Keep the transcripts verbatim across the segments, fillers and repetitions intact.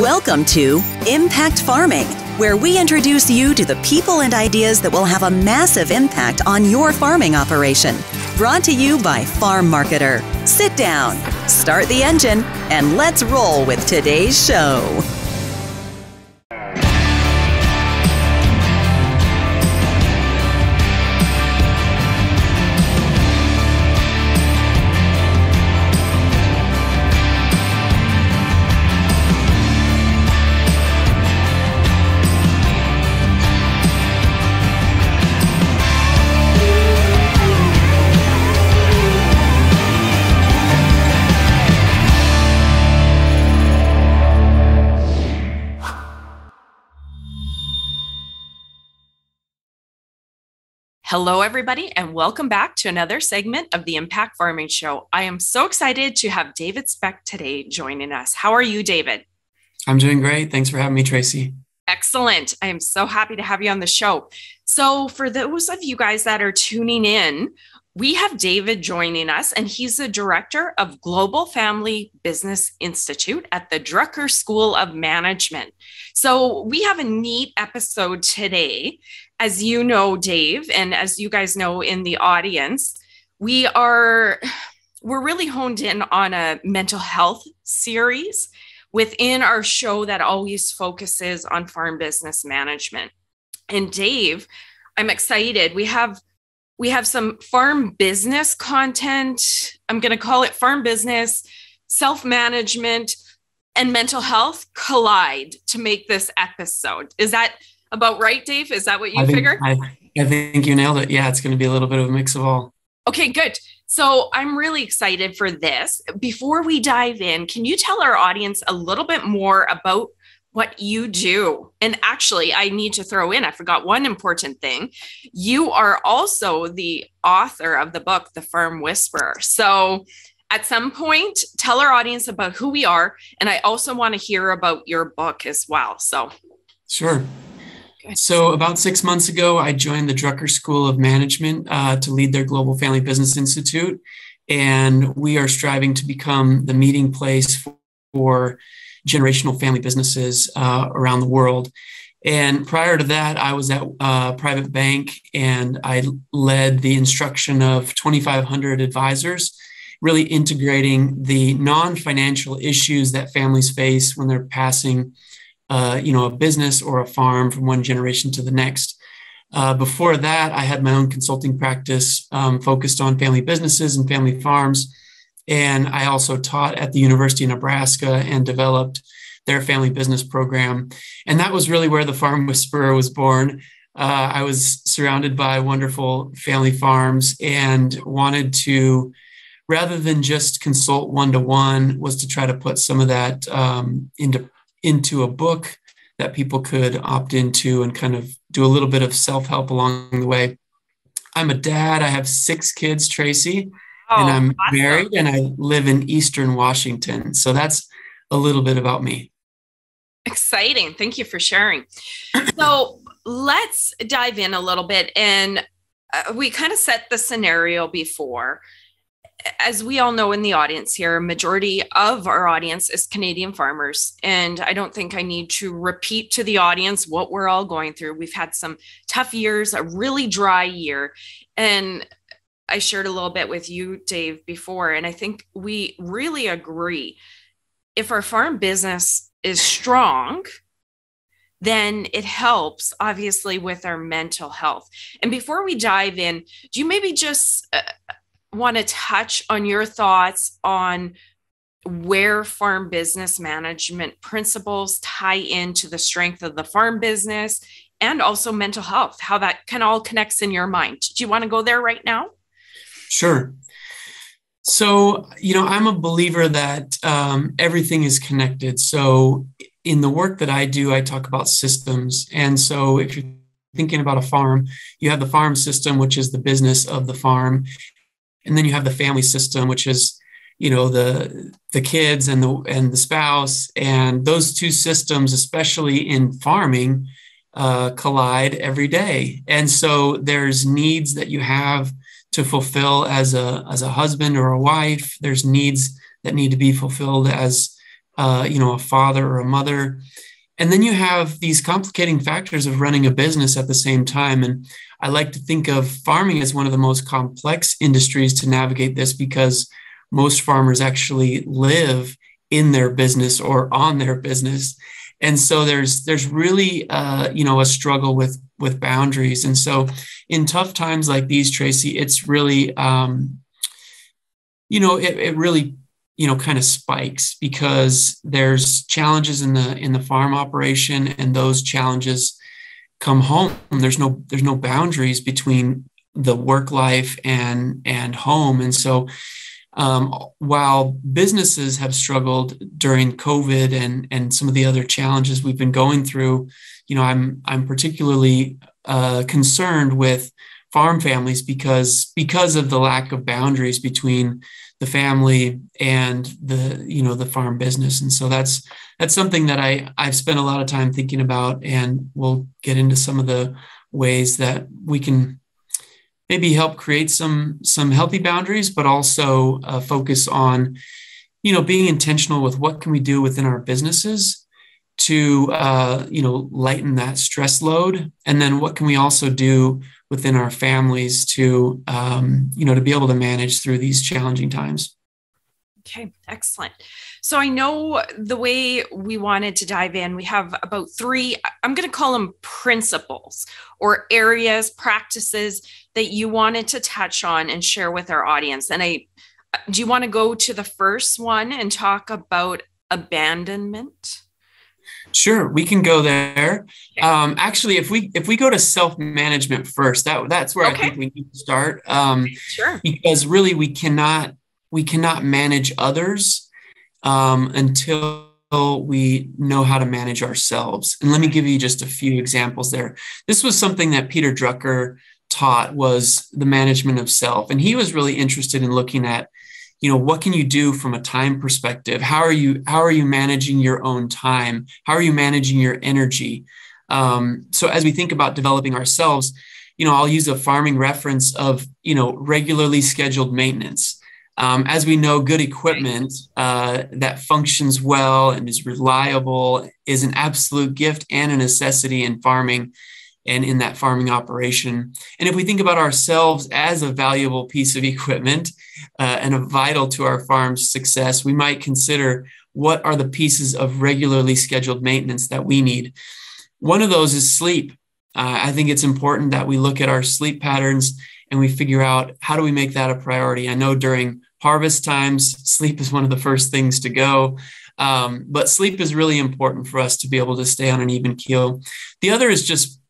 Welcome to Impact Farming, where we introduce you to the people and ideas that will have a massive impact on your farming operation. Brought to you by Farm Marketer. Sit down, start the engine, and let's roll with today's show. Hello, everybody, and welcome back to another segment of the Impact Farming Show. I am so excited to have David Speck today joining us. How are you, David? I'm doing great. Thanks for having me, Tracy. Excellent. I am so happy to have you on the show. So for those of you guys that are tuning in, we have David joining us, and he's the director of Global Family Business Institute at the Drucker School of Management. So we have a neat episode today. As you know, Dave, and as you guys know in the audience, we are, we're really honed in on a mental health series within our show that always focuses on farm business management. And Dave, I'm excited. We have, we have some farm business content. I'm going to call it farm business, self-management, and mental health collide to make this episode. Is that about right, Dave? Is that what you I think, figured? I, I think you nailed it. Yeah, it's going to be a little bit of a mix of all. Okay, good. So I'm really excited for this. Before we dive in, can you tell our audience a little bit more about what you do? And actually, I need to throw in, I forgot one important thing. You are also the author of the book, The Farm Whisperer. So at some point, tell our audience about who we are. And I also want to hear about your book as well. So sure. So about six months ago, I joined the Drucker School of Management uh, to lead their Global Family Business Institute, and we are striving to become the meeting place for, for generational family businesses uh, around the world. And prior to that, I was at a private bank, and I led the instruction of twenty-five hundred advisors, really integrating the non-financial issues that families face when they're passing Uh, you know, a business or a farm from one generation to the next. Uh, before that, I had my own consulting practice um, focused on family businesses and family farms. And I also taught at the University of Nebraska and developed their family business program. And that was really where the Farm Whisperer was born. Uh, I was surrounded by wonderful family farms and wanted to, rather than just consult one-to-one, was to try to put some of that um, into into a book that people could opt into and kind of do a little bit of self-help along the way. I'm a dad. I have six kids, Tracy, oh, and I'm awesome. Married, and I live in Eastern Washington. So that's a little bit about me. Exciting. Thank you for sharing. So let's dive in a little bit. And uh, we kind of set the scenario before. As we all know in the audience here, majority of our audience is Canadian farmers. And I don't think I need to repeat to the audience what we're all going through. We've had some tough years, a really dry year. And I shared a little bit with you, Dave, before, and I think we really agree. If our farm business is strong, then it helps, obviously, with our mental health. And before we dive in, do you maybe just Uh, want to touch on your thoughts on where farm business management principles tie into the strength of the farm business and also mental health, how that kind of all connects in your mind. Do you want to go there right now? Sure. So, you know, I'm a believer that um, everything is connected. So in the work that I do, I talk about systems. And so if you're thinking about a farm, you have the farm system, which is the business of the farm. And then you have the family system, which is, you know, the the kids and the and the spouse, and those two systems, especially in farming, uh, collide every day. And so there's needs that you have to fulfill as a as a husband or a wife. There's needs that need to be fulfilled as uh, you know, a father or a mother. And then you have these complicating factors of running a business at the same time. And I like to think of farming as one of the most complex industries to navigate this, because most farmers actually live in their business or on their business. And so there's there's really, uh, you know, a struggle with with boundaries. And so in tough times like these, Tracy, it's really, um, you know, it, it really you know, kind of spikes, because there's challenges in the, in the farm operation, and those challenges come home. There's no, there's no boundaries between the work life and, and home. And so um, while businesses have struggled during COVID and, and some of the other challenges we've been going through, you know, I'm, I'm particularly uh, concerned with farm families because, because of the lack of boundaries between the family and the, you know, the farm business. And so that's, that's something that I, I've spent a lot of time thinking about, and we'll get into some of the ways that we can maybe help create some, some healthy boundaries, but also uh, focus on, you know, being intentional with what can we do within our businesses to, uh, you know, lighten that stress load. And then what can we also do within our families to, um, you know, to be able to manage through these challenging times. Okay, excellent. So I know the way we wanted to dive in, we have about three, I'm going to call them principles or areas, practices that you wanted to touch on and share with our audience. And I, do you want to go to the first one and talk about abandonment? Sure, we can go there. Um, actually, if we if we go to self-management first, that that's where okay. I think we need to start. Um, sure, because really we cannot we cannot manage others um, until we know how to manage ourselves. And let me give you just a few examples there. This was something that Peter Drucker taught, was the management of self, and he was really interested in looking at, you know, what can you do from a time perspective? How are you, how are you managing your own time? How are you managing your energy? Um, so as we think about developing ourselves, you know, I'll use a farming reference of, you know, regularly scheduled maintenance. Um, as we know, good equipment uh, that functions well and is reliable is an absolute gift and a necessity in farming and in that farming operation. And if we think about ourselves as a valuable piece of equipment uh, and a vital to our farm's success, we might consider what are the pieces of regularly scheduled maintenance that we need. One of those is sleep. Uh, I think it's important that we look at our sleep patterns and we figure out how do we make that a priority. I know during harvest times, sleep is one of the first things to go. Um, but sleep is really important for us to be able to stay on an even keel. The other is just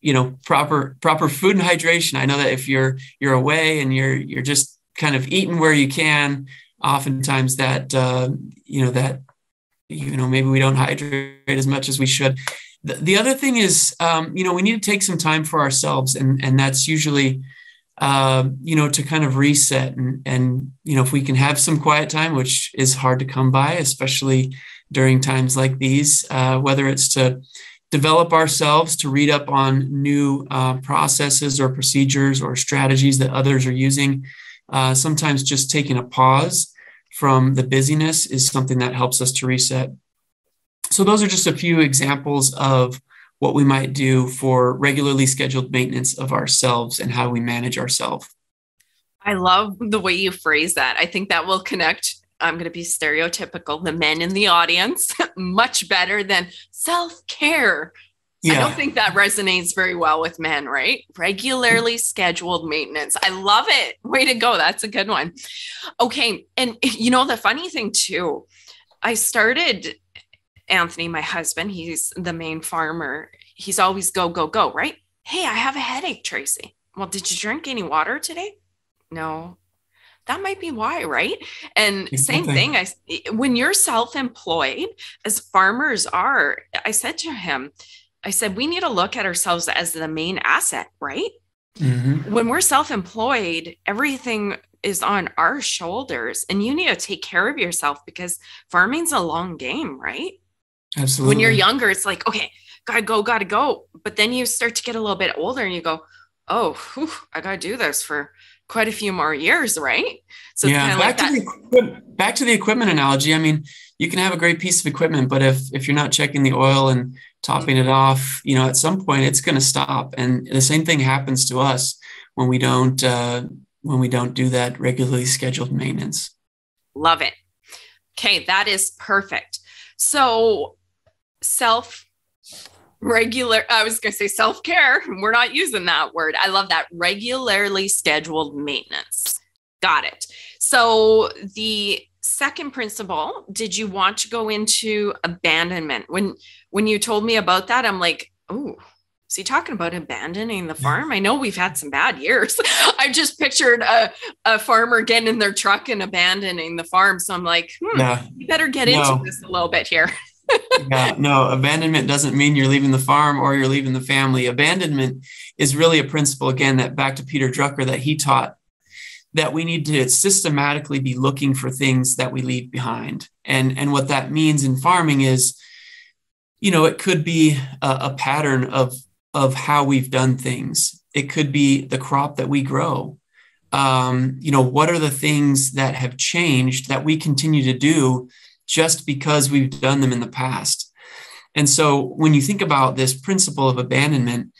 you know, proper, proper food and hydration. I know that if you're, you're away and you're, you're just kind of eating where you can, oftentimes that, uh, you know, that, you know, maybe we don't hydrate as much as we should. The, the other thing is, um, you know, we need to take some time for ourselves, and, and that's usually, uh, you know, to kind of reset and, and, you know, if we can have some quiet time, which is hard to come by, especially during times like these, uh, whether it's to develop ourselves, to read up on new uh, processes or procedures or strategies that others are using. Uh, sometimes just taking a pause from the busyness is something that helps us to reset. So those are just a few examples of what we might do for regularly scheduled maintenance of ourselves and how we manage ourselves. I love the way you phrase that. I think that will connect, I'm going to be stereotypical, the men in the audience much better than self-care. Yeah. I don't think that resonates very well with men, right? Regularly scheduled maintenance. I love it. Way to go. That's a good one. Okay. And you know, the funny thing too, I started Anthony, my husband, he's the main farmer. He's always go, go, go, right? Hey, I have a headache, Tracy. Well, did you drink any water today? No. That might be why, right? And same thing, I, when you're self-employed, as farmers are, I said to him, I said, we need to look at ourselves as the main asset, right? Mm-hmm. When we're self-employed, everything is on our shoulders, and you need to take care of yourself because farming's a long game, right? Absolutely. When you're younger, it's like, okay, gotta go, gotta go. But then you start to get a little bit older and you go, oh, whew, I gotta do this for quite a few more years, right? So it's yeah, kind of back, like to the, back to the equipment analogy. I mean, you can have a great piece of equipment, but if if you're not checking the oil and topping it off, you know, at some point it's going to stop. And the same thing happens to us when we don't uh, when we don't do that regularly scheduled maintenance. Love it. Okay, that is perfect. So self regular, I was going to say self-care. We're not using that word. I love that. Regularly scheduled maintenance. Got it. So the second principle, did you want to go into abandonment? When, when you told me about that, I'm like, oh, is he talking about abandoning the farm? I know we've had some bad years. I just pictured a, a farmer getting in their truck and abandoning the farm. So I'm like, hmm, no, you better get no. into this a little bit here. Yeah, no, abandonment doesn't mean you're leaving the farm or you're leaving the family. Abandonment is really a principle, again, that back to Peter Drucker that he taught, that we need to systematically be looking for things that we leave behind. And, and what that means in farming is, you know, it could be a, a pattern of, of how we've done things. It could be the crop that we grow. Um, you know, what are the things that have changed that we continue to do just because we've done them in the past? And so when you think about this principle of abandonment,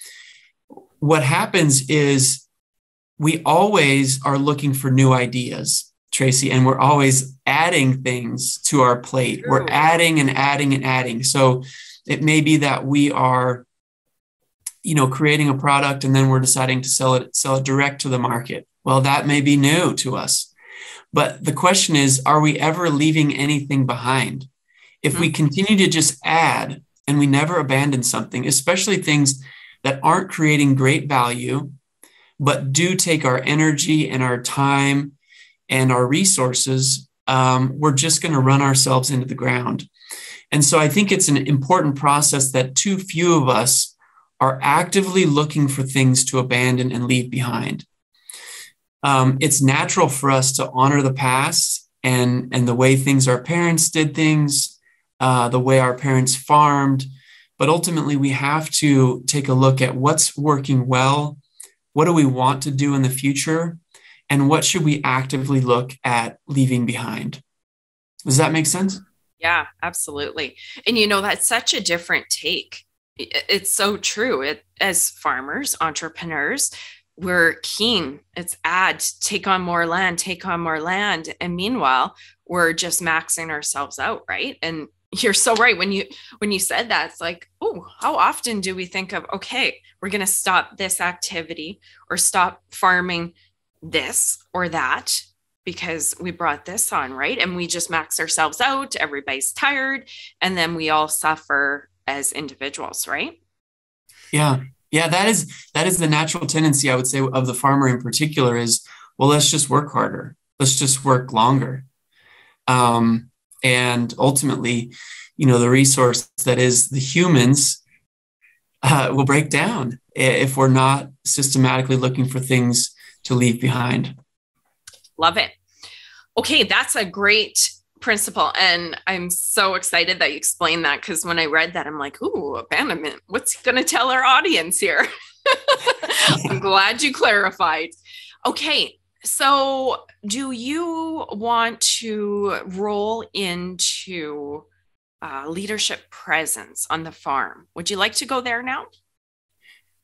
what happens is we always are looking for new ideas, Tracy, and we're always adding things to our plate. True. We're adding and adding and adding. So it may be that we are, you know, creating a product and then we're deciding to sell it, sell it direct to the market. Well, that may be new to us. But the question is, are we ever leaving anything behind? If we continue to just add and we never abandon something, especially things that aren't creating great value, but do take our energy and our time and our resources, um, we're just going to run ourselves into the ground. And so I think it's an important process that too few of us are actively looking for things to abandon and leave behind. Um, it's natural for us to honor the past and, and the way things our parents did things, uh, the way our parents farmed. But ultimately, we have to take a look at what's working well, what do we want to do in the future, and what should we actively look at leaving behind. Does that make sense? Yeah, absolutely. And, you know, that's such a different take. It's so true. It, as farmers, entrepreneurs, we're keen. It's add, take on more land, take on more land. And meanwhile, we're just maxing ourselves out, right? And you're so right. When you when you said that, it's like, oh, how often do we think of, okay, we're going to stop this activity or stop farming this or that because we brought this on, right? And we just max ourselves out. Everybody's tired. And then we all suffer as individuals, right? Yeah. Yeah, that is that is the natural tendency, I would say, of the farmer in particular is, well, let's just work harder. Let's just work longer. Um, and ultimately, you know, the resource that is the humans uh, will break down if we're not systematically looking for things to leave behind. Love it. Okay, that's a great principle. And I'm so excited that you explained that, because when I read that, I'm like, ooh, abandonment. What's going to tell our audience here? I'm glad you clarified. Okay. So do you want to roll into uh, leadership presence on the farm? Would you like to go there now?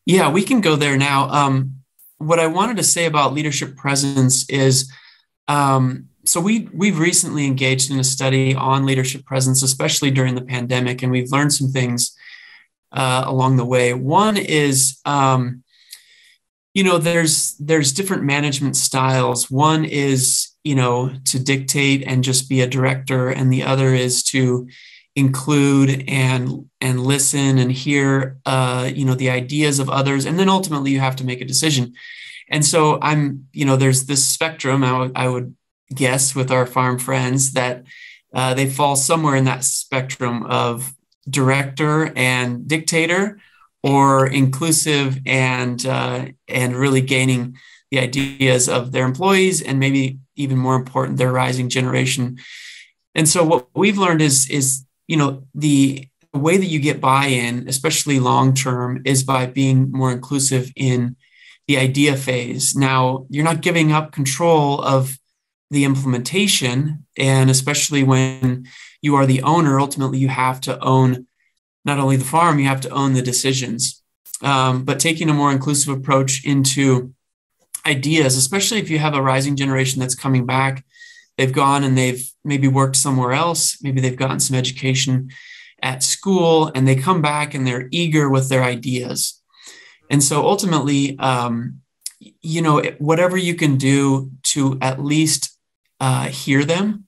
Yeah, we can go there now. Um, what I wanted to say about leadership presence is, um, So we, we've recently engaged in a study on leadership presence, especially during the pandemic, and we've learned some things uh, along the way. One is, um, you know, there's there's different management styles. One is, you know, to dictate and just be a director, and the other is to include and and listen and hear, uh, you know, the ideas of others, and then ultimately you have to make a decision. And so I'm, you know, there's this spectrum. I, w- I would. guess with our farm friends that uh, they fall somewhere in that spectrum of director and dictator, or inclusive and uh, and really gaining the ideas of their employees, and maybe even more important, their rising generation. And so what we've learned is is you know the way that you get buy-in, especially long term, is by being more inclusive in the idea phase. Now, you're not giving up control of the implementation, and especially when you are the owner, ultimately you have to own not only the farm, you have to own the decisions. Um, but taking a more inclusive approach into ideas, especially if you have a rising generation that's coming back, they've gone and they've maybe worked somewhere else, maybe they've gotten some education at school, and they come back and they're eager with their ideas. And so ultimately, um, you know, whatever you can do to at least uh, hear them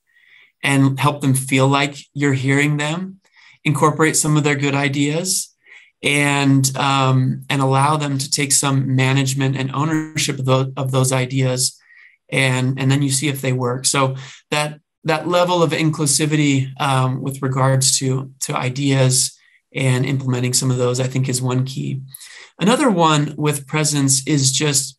and help them feel like you're hearing them, incorporate some of their good ideas, and um, and allow them to take some management and ownership of those, of those ideas, and and then you see if they work. So that that level of inclusivity um, with regards to to ideas and implementing some of those, I think, is one key. Another one with presence is just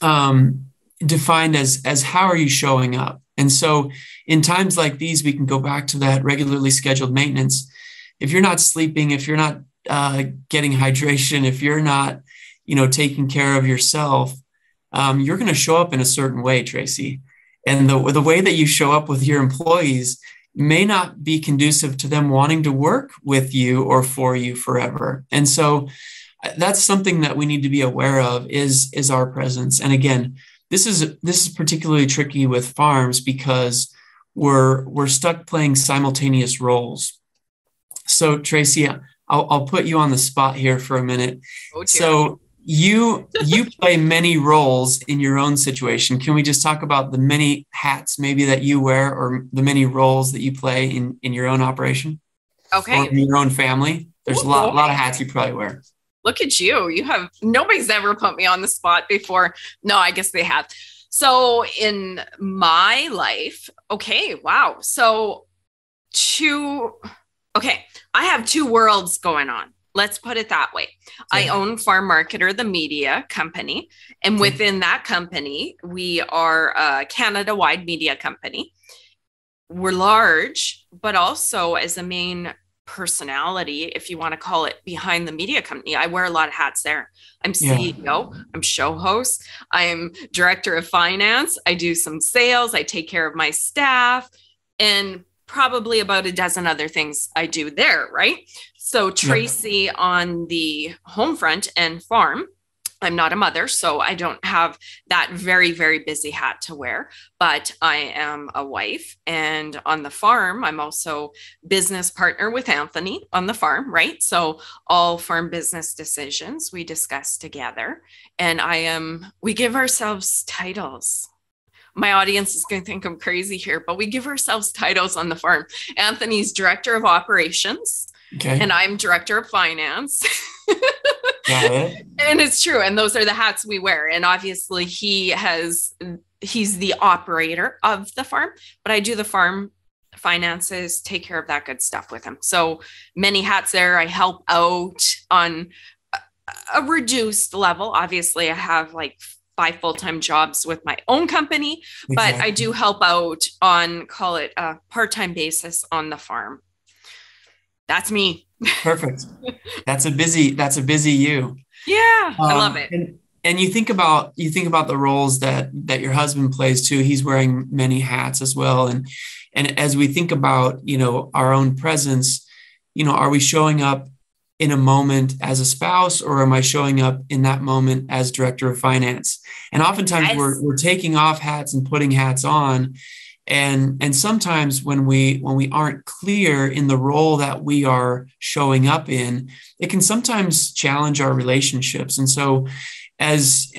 um, defined as as how are you showing up. And so in times like these, we can go back to that regularly scheduled maintenance. If you're not sleeping, if you're not uh, getting hydration, if you're not, you know, taking care of yourself, um, you're going to show up in a certain way, Tracy. And the, the way that you show up with your employees may not be conducive to them wanting to work with you or for you forever. And so that's something that we need to be aware of is, is our presence. And again, this is this is particularly tricky with farms because we're we're stuck playing simultaneous roles. So Tracy, I'll, I'll put you on the spot here for a minute. Oh, so you you play many roles in your own situation. Can we just talk about the many hats maybe that you wear, or the many roles that you play in, in your own operation? Okay. Or in your own family? There's Ooh. a lot, a lot of hats you probably wear. Look at you. You have, nobody's ever put me on the spot before. No, I guess they have. So in my life, okay, wow. So two, okay, I have two worlds going on. Let's put it that way. Okay. I own Farm Marketer, the media company. And within that company, we are a Canada-wide media company. We're large, but also as a main personality, if you want to call it, behind the media company, I wear a lot of hats there. I'm C E O, yeah. I'm show host, I'm director of finance, I do some sales, I take care of my staff, and probably about a dozen other things I do there, right? So Tracy yeah. on the home front and farm, I'm not a mother, so I don't have that very, very busy hat to wear, but I am a wife. And on the farm, I'm also business partner with Anthony on the farm, right? So all farm business decisions we discuss together. And I am, we give ourselves titles. My audience is going to think I'm crazy here, but we give ourselves titles on the farm. Anthony's director of operations. Okay. And I'm director of finance. Yeah. And it's true. And those are the hats we wear. And obviously he has, he's the operator of the farm, but I do the farm finances, take care of that good stuff with him. So many hats there. I help out on a reduced level. Obviously I have like five full-time jobs with my own company, exactly. But I do help out on, call it a part-time basis on the farm. That's me. Perfect. That's a busy, that's a busy you. Yeah. Um, I love it. And, and you think about, you think about the roles that, that your husband plays too. He's wearing many hats as well. And, and as we think about, you know, our own presence, you know, are we showing up in a moment as a spouse, or am I showing up in that moment as director of finance? And oftentimes yes. we're, we're taking off hats and putting hats on. And, and sometimes when we when we aren't clear in the role that we are showing up in, it can sometimes challenge our relationships. And so as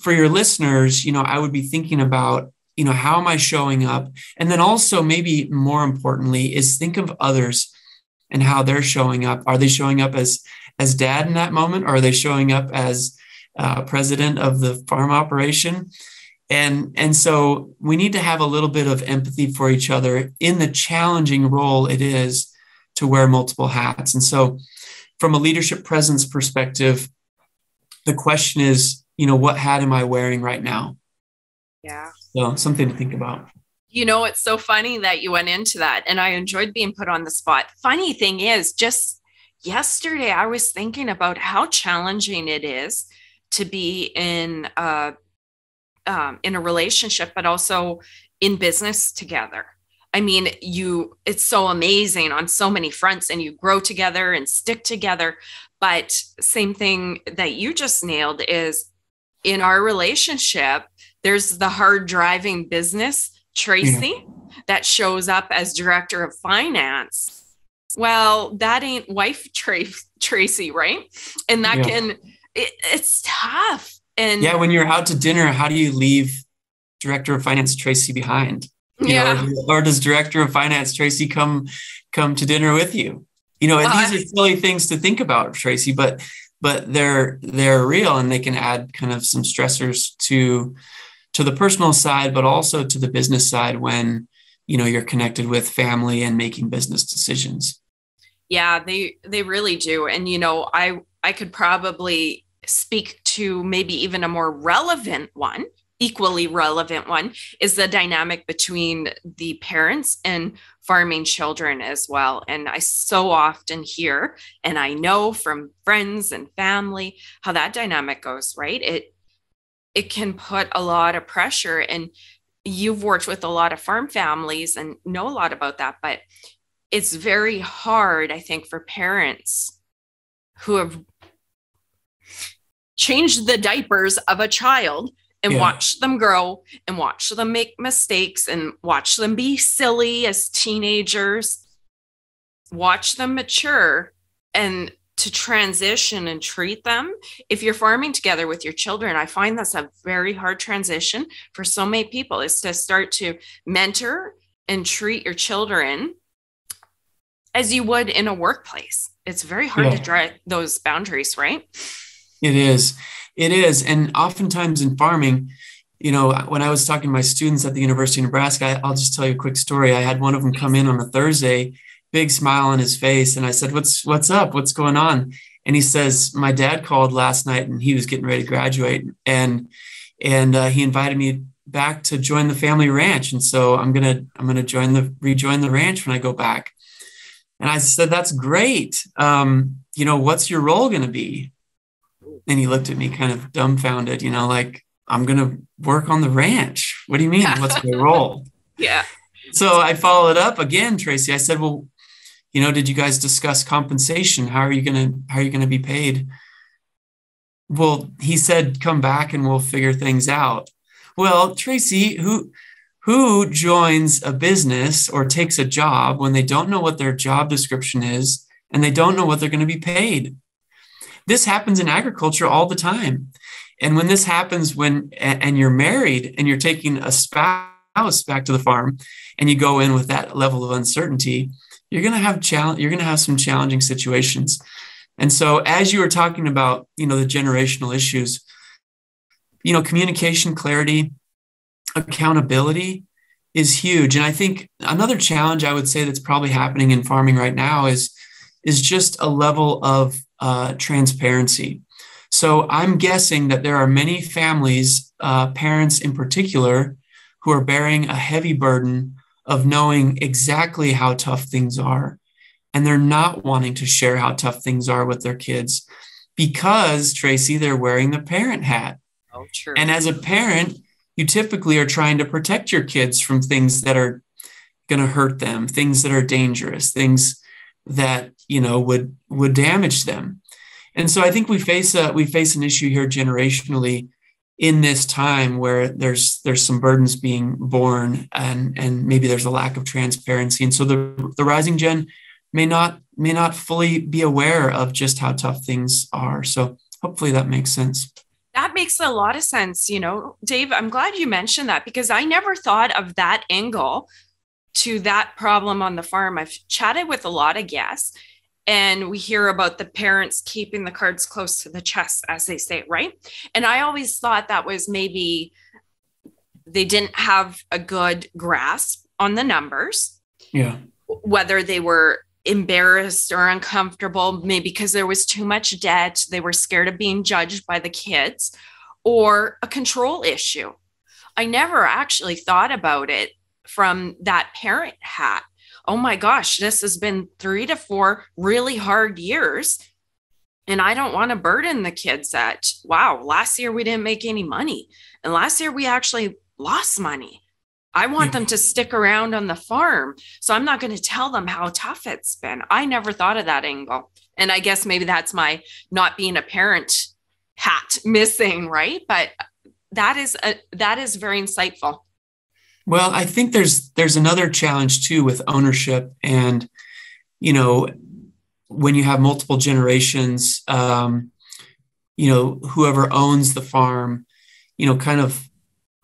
for your listeners, you know, I would be thinking about, you know, how am I showing up? And then also maybe more importantly is think of others and how they're showing up. Are they showing up as as dad in that moment? Or are they showing up as uh, president of the farm operation? And, and so we need to have a little bit of empathy for each other in the challenging role it is to wear multiple hats. And so from a leadership presence perspective, the question is, you know, what hat am I wearing right now? Yeah. So something to think about. You know, it's so funny that you went into that, and I enjoyed being put on the spot. Funny thing is, just yesterday, I was thinking about how challenging it is to be in uh, um, in a relationship, but also in business together. I mean, you, it's so amazing on so many fronts, and you grow together and stick together. But same thing that you just nailed is in our relationship, there's the hard driving business Tracy yeah. that shows up as director of finance. Well, that ain't wife tra- Tracy, right? And that yeah. can, it, it's tough. And yeah, when you're out to dinner, how do you leave director of finance Tracy behind? You yeah. know, or, or does director of finance Tracy come come to dinner with you? You know, and uh, these are silly things to think about, Tracy, but but they're they're real, and they can add kind of some stressors to to the personal side, but also to the business side when, you know, you're connected with family and making business decisions. Yeah, they they really do. And you know, I I could probably speak to maybe even a more relevant one. Equally relevant one is the dynamic between the parents and farming children as well. And I so often hear, and I know from friends and family, how that dynamic goes, right? It it can put a lot of pressure, and you've worked with a lot of farm families and know a lot about that, but it's very hard, I think, for parents who have changed the diapers of a child and yeah. watch them grow and watch them make mistakes and watch them be silly as teenagers, watch them mature, and to transition and treat them. If you're farming together with your children, I find that's a very hard transition for so many people, is to start to mentor and treat your children as you would in a workplace. It's very hard yeah. to draw those boundaries, right? It is. It is. And oftentimes in farming, you know, when I was talking to my students at the University of Nebraska, I'll just tell you a quick story. I had one of them come in on a Thursday, big smile on his face. And I said, what's, what's up? What's going on? And he says, my dad called last night and he was getting ready to graduate. And, and uh, he invited me back to join the family ranch. And so I'm going to, I'm going to join the, rejoin the ranch when I go back. And I said, that's great. Um, you know, what's your role going to be? And he looked at me kind of dumbfounded, you know, like, I'm going to work on the ranch. What do you mean? What's my role? Yeah. So I followed up again, Tracy. I said, well, you know, did you guys discuss compensation? How are you going to, how are you going to be paid? Well, he said, come back and we'll figure things out. Well, Tracy, who, who joins a business or takes a job when they don't know what their job description is and they don't know what they're going to be paid? This happens in agriculture all the time. And when this happens, when, and you're married and you're taking a spouse back to the farm and you go in with that level of uncertainty, you're going to have challenge, you're going to have some challenging situations. And so as you were talking about, you know, the generational issues, you know, communication, clarity, accountability is huge. And I think another challenge I would say that's probably happening in farming right now is, is just a level of Uh, transparency. So I'm guessing that there are many families, uh, parents in particular, who are bearing a heavy burden of knowing exactly how tough things are. And they're not wanting to share how tough things are with their kids because, Tracy, they're wearing the parent hat. Oh, true. And as a parent, you typically are trying to protect your kids from things that are going to hurt them, things that are dangerous, things that, you know, would, would damage them. And so I think we face a, we face an issue here generationally in this time where there's, there's some burdens being borne and, and maybe there's a lack of transparency. And so the, the rising gen may not, may not fully be aware of just how tough things are. So hopefully that makes sense. That makes a lot of sense. You know, Dave, I'm glad you mentioned that because I never thought of that angle to that problem on the farm. I've chatted with a lot of guests and we hear about the parents keeping the cards close to the chest, as they say, right? And I always thought that was maybe they didn't have a good grasp on the numbers. Yeah. Whether they were embarrassed or uncomfortable, maybe because there was too much debt, they were scared of being judged by the kids, or a control issue. I never actually thought about it from that parent hat. Oh my gosh, this has been three to four really hard years And I don't want to burden the kids that, wow, last year we didn't make any money. And last year we actually lost money. I want them to stick around on the farm. So I'm not going to tell them how tough it's been. I never thought of that angle. And I guess maybe that's my not being a parent hat missing, right? But that is a, that is very insightful. Well, I think there's there's another challenge too with ownership, and you know, when you have multiple generations, um, you know, whoever owns the farm, you know, kind of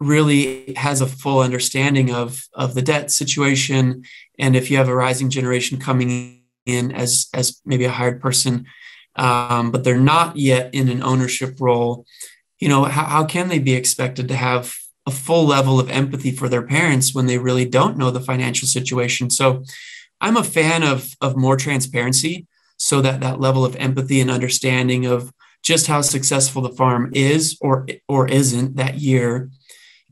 really has a full understanding of of the debt situation, and if you have a rising generation coming in as as maybe a hired person, um, but they're not yet in an ownership role, you know, how, how can they be expected to have a full level of empathy for their parents when they really don't know the financial situation? So I'm a fan of, of more transparency, so that that level of empathy and understanding of just how successful the farm is or, or isn't that year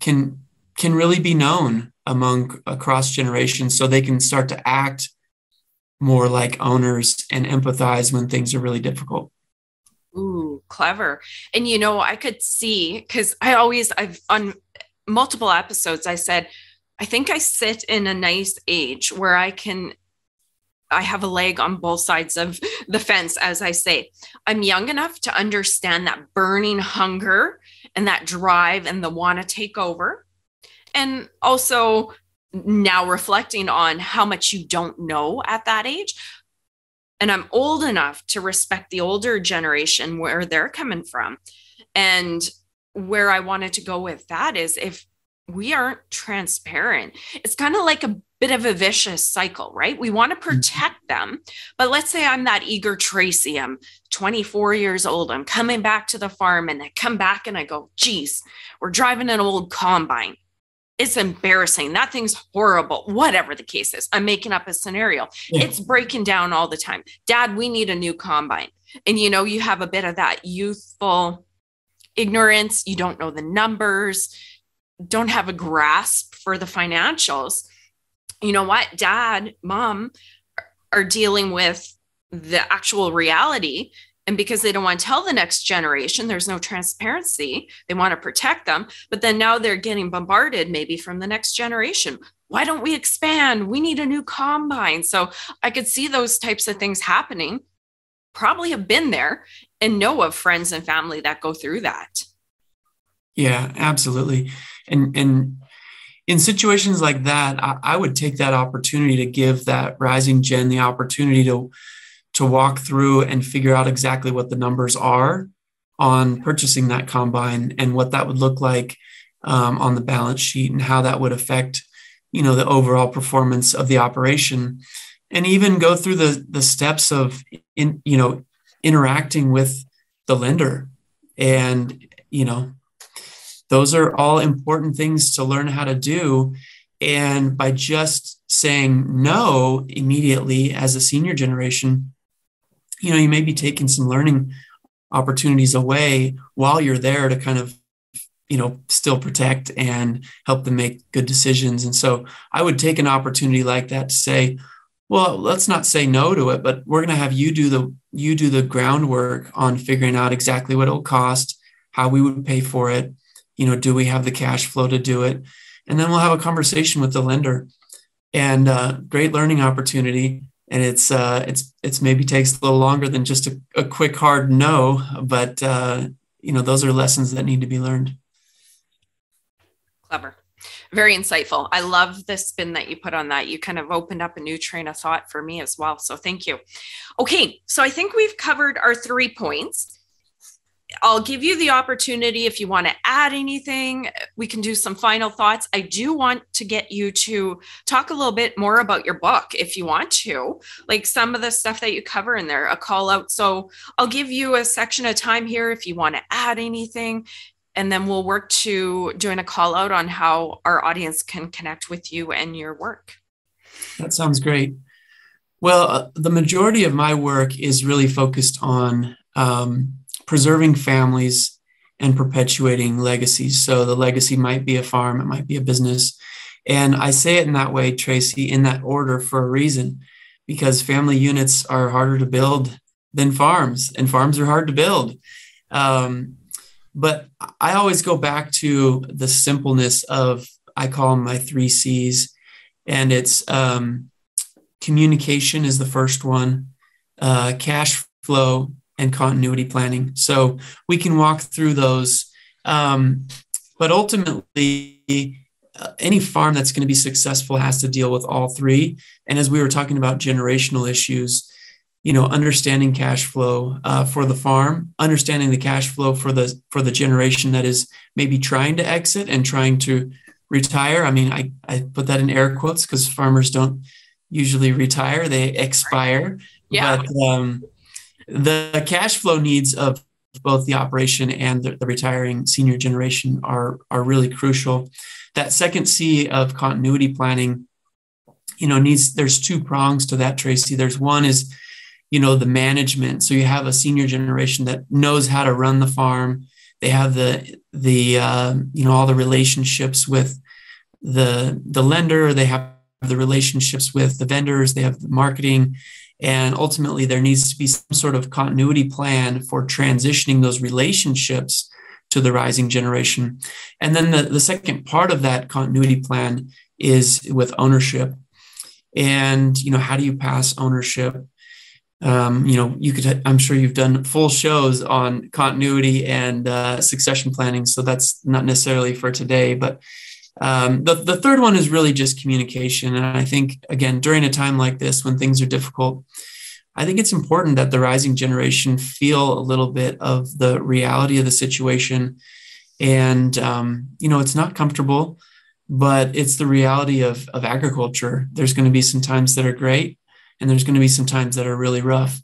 can, can really be known among across generations, so they can start to act more like owners and empathize when things are really difficult. Ooh, clever. And, you know, I could see, because I always, I've on multiple episodes, I said, I think I sit in a nice age where I can, I have a leg on both sides of the fence, as I say. I'm young enough to understand that burning hunger and that drive and the want to take over. And also now reflecting on how much you don't know at that age. And I'm old enough to respect the older generation, where they're coming from. And where I wanted to go with that is, if we aren't transparent, it's kind of like a bit of a vicious cycle, right? We want to protect them. But let's say I'm that eager Tracy. I'm twenty-four years old. I'm coming back to the farm, and I come back and I go, geez, we're driving an old combine. It's embarrassing. That thing's horrible. Whatever the case is, I'm making up a scenario. Yeah. It's breaking down all the time. Dad, we need a new combine. And you know, you have a bit of that youthful ignorance. You don't know the numbers, don't have a grasp for the financials. You know what? Dad, mom are dealing with the actual reality. And because they don't want to tell the next generation, there's no transparency. They want to protect them. But then now they're getting bombarded maybe from the next generation. Why don't we expand? We need a new combine. So I could see those types of things happening. Probably have been there and know of friends and family that go through that. Yeah, absolutely. And and in situations like that, I, I would take that opportunity to give that rising gen the opportunity to to walk through and figure out exactly what the numbers are on purchasing that combine and what that would look like um, on the balance sheet, and how that would affect, you know, the overall performance of the operation, and even go through the, the steps of, in, you know, interacting with the lender. And, you know, those are all important things to learn how to do. And by just saying no immediately as a senior generation, you know, you may be taking some learning opportunities away while you're there to kind of, you know, still protect and help them make good decisions. And so I would take an opportunity like that to say, well, let's not say no to it, but we're going to have you do the, you do the groundwork on figuring out exactly what it'll cost, how we would pay for it. You know, do we have the cash flow to do it? And then we'll have a conversation with the lender, and uh, great learning opportunity. And it's uh, it's it's maybe takes a little longer than just a, a quick hard no, but uh, you know, those are lessons that need to be learned. Clever, very insightful. I love the spin that you put on that. You kind of opened up a new train of thought for me as well. So thank you. Okay, so I think we've covered our three points. I'll give you the opportunity if you want to add anything. We can do some final thoughts. I do want to get you to talk a little bit more about your book if you want to, like some of the stuff that you cover in there, a call out. So I'll give you a section of time here if you want to add anything, and then we'll work to doing a call out on how our audience can connect with you and your work. That sounds great. Well, the majority of my work is really focused on um, preserving families and perpetuating legacies. So the legacy might be a farm, it might be a business. And I say it in that way, Tracy, in that order for a reason, because family units are harder to build than farms, and farms are hard to build. Um, but I always go back to the simpleness of, I call them my three C's, and it's um, communication is the first one, uh, cash flow, and continuity planning. So we can walk through those. Um, but ultimately, uh, any farm that's going to be successful has to deal with all three. And as we were talking about generational issues, you know, understanding cash flow uh, for the farm, understanding the cash flow for the for the generation that is maybe trying to exit and trying to retire. I mean, I, I put that in air quotes because farmers don't usually retire. They expire. Yeah. But, um, the cash flow needs of both the operation and the, the retiring senior generation are, are really crucial. That second C of continuity planning, you know, needs, there's two prongs to that, Tracy. There's one is, you know, the management. So you have a senior generation that knows how to run the farm. They have the, the uh, you know, all the relationships with the, the lender. They have the relationships with the vendors. They have the marketing. And ultimately, there needs to be some sort of continuity plan for transitioning those relationships to the rising generation. And then the, the second part of that continuity plan is with ownership. And, you know, how do you pass ownership? Um, you know, you could, I'm sure you've done full shows on continuity and uh, succession planning. So that's not necessarily for today, but Um, the, the third one is really just communication. And I think, again, during a time like this, when things are difficult, I think it's important that the rising generation feel a little bit of the reality of the situation. And, um, you know, it's not comfortable, but it's the reality of, of agriculture. There's going to be some times that are great, and there's going to be some times that are really rough.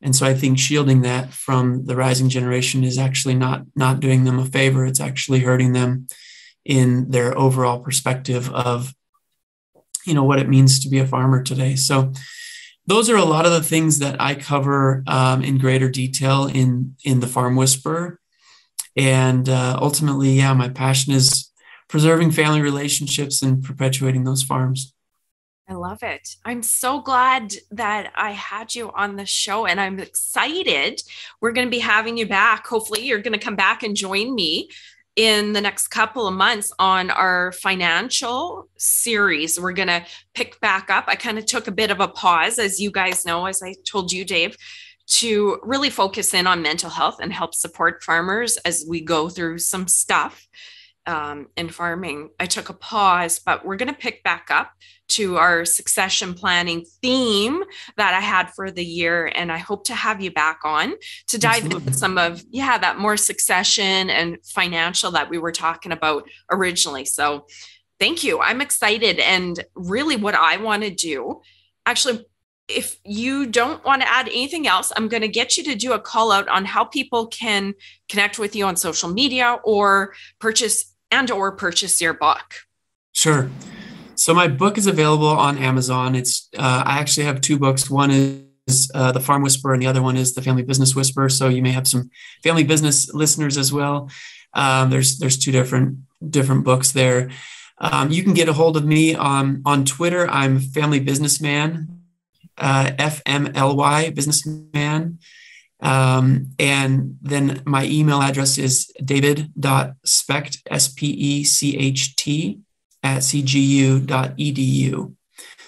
And so I think shielding that from the rising generation is actually not, not doing them a favor. It's actually hurting them in their overall perspective of, you know, what it means to be a farmer today. So those are a lot of the things that I cover um, in greater detail in, in the Farm Whisperer. And uh, ultimately, yeah, my passion is preserving family relationships and perpetuating those farms. I love it. I'm so glad that I had you on the show, and I'm excited. We're going to be having you back. Hopefully you're going to come back and join me in the next couple of months on our financial series. We're going to pick back up. I kind of took a bit of a pause, as you guys know, as I told you, Dave, to really focus in on mental health and help support farmers as we go through some stuff um, in farming. I took a pause, but we're going to pick back up to our succession planning theme that I had for the year. And I hope to have you back on to dive Absolutely. into some of, yeah, that more succession and financial that we were talking about originally. So thank you. I'm excited. And really what I want to do, actually, if you don't want to add anything else, I'm going to get you to do a call out on how people can connect with you on social media or purchase and or purchase your book. Sure. So my book is available on Amazon. It's uh, I actually have two books. One is uh, The Farm Whisperer, and the other one is The Family Business Whisperer. So you may have some family business listeners as well. Um, there's there's two different different books there. Um, you can get a hold of me on on Twitter. I'm Family Businessman, uh, F M L Y Businessman, um, and then my email address is david dot specht, S P E C H T, at c g u dot e d u.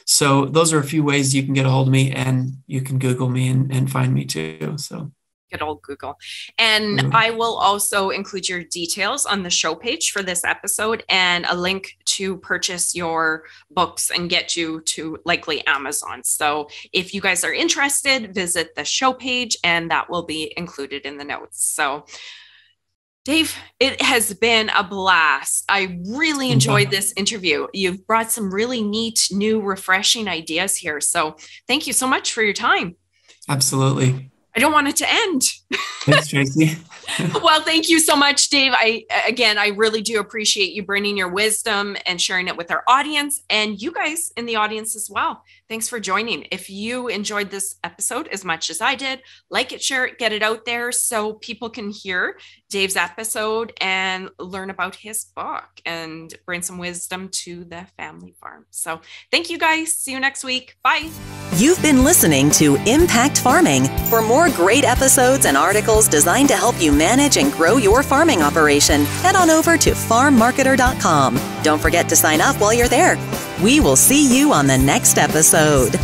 So those are a few ways you can get a hold of me, and you can Google me and, and find me too. So good old Google. And Google. I will also include your details on the show page for this episode and a link to purchase your books and get you to likely Amazon. So if you guys are interested, visit the show page, and that will be included in the notes. So Dave, it has been a blast. I really enjoyed this interview. You've brought some really neat, new, refreshing ideas here. So thank you so much for your time. Absolutely. I don't want it to end. Thanks, Tracy. Well, thank you so much, Dave. I, again, I really do appreciate you bringing your wisdom and sharing it with our audience and you guys in the audience as well. Thanks for joining. If you enjoyed this episode as much as I did, like it, share it, get it out there so people can hear Dave's episode and learn about his book and bring some wisdom to the family farm. So thank you guys. See you next week. Bye. You've been listening to Impact Farming. For more great episodes and articles designed to help you manage and grow your farming operation, head on over to farm marketer dot com. Don't forget to sign up while you're there. We will see you on the next episode.